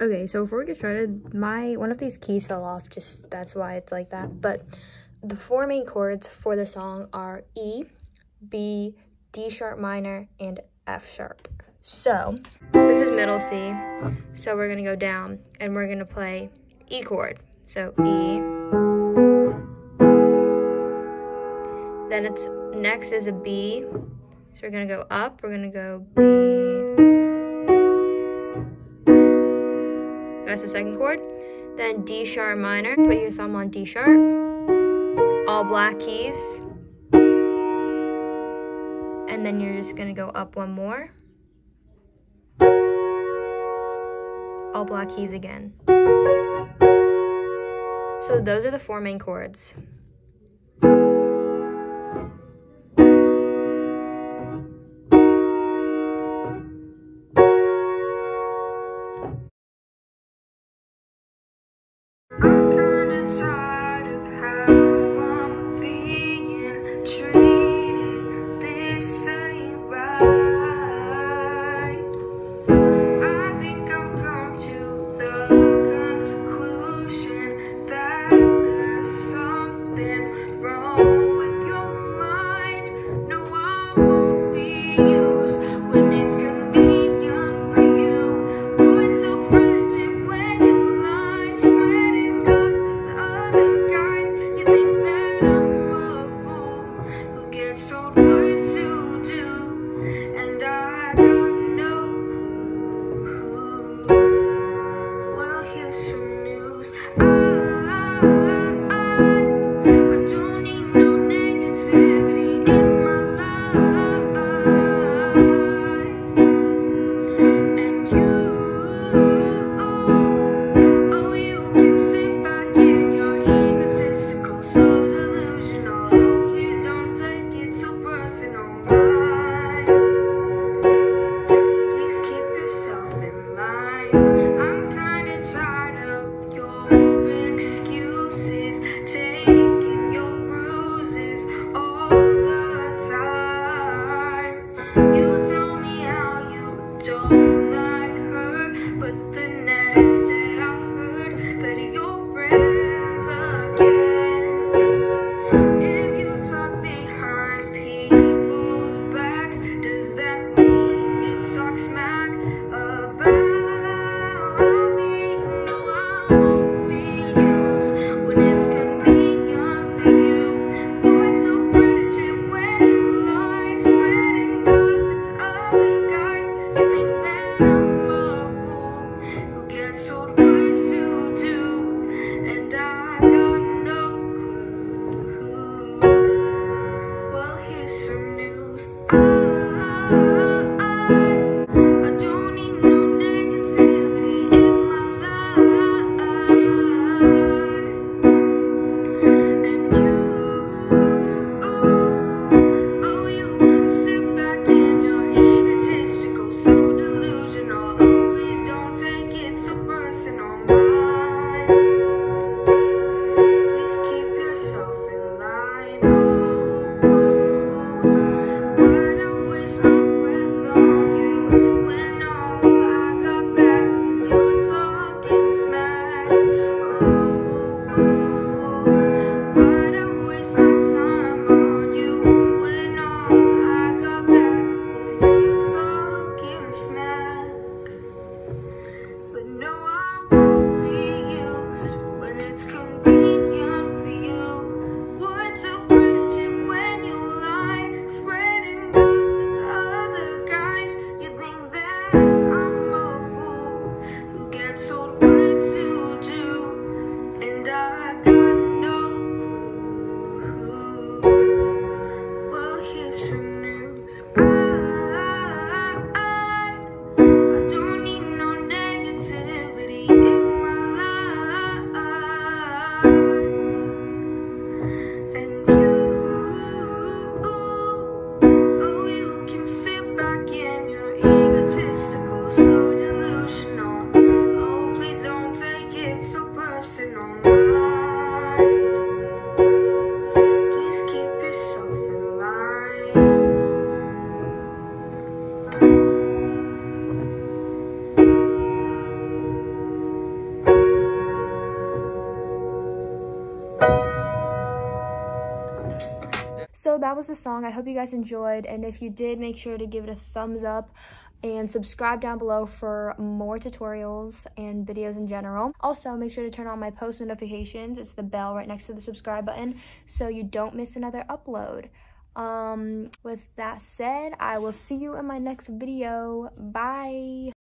Okay, so before we get started, one of these keys fell off, just that's why it's like that. But the four main chords for the song are E, B, D sharp minor, and F sharp. So this is middle C, so we're gonna go down and we're gonna play E chord. So E, then it's next is a B, so we're gonna go up, we're gonna go B. That's the second chord. Then D sharp minor. Put your thumb on D sharp. All black keys. And then you're just going to go up one more. All black keys again. So those are the four main chords. When it's convenient for you, that was the song. I hope you guys enjoyed, and if you did, make sure to give it a thumbs up and subscribe down below for more tutorials and videos in general. Also, make sure to turn on my post notifications. It's the bell right next to the subscribe button so you don't miss another upload. With that said, I will see you in my next video. Bye!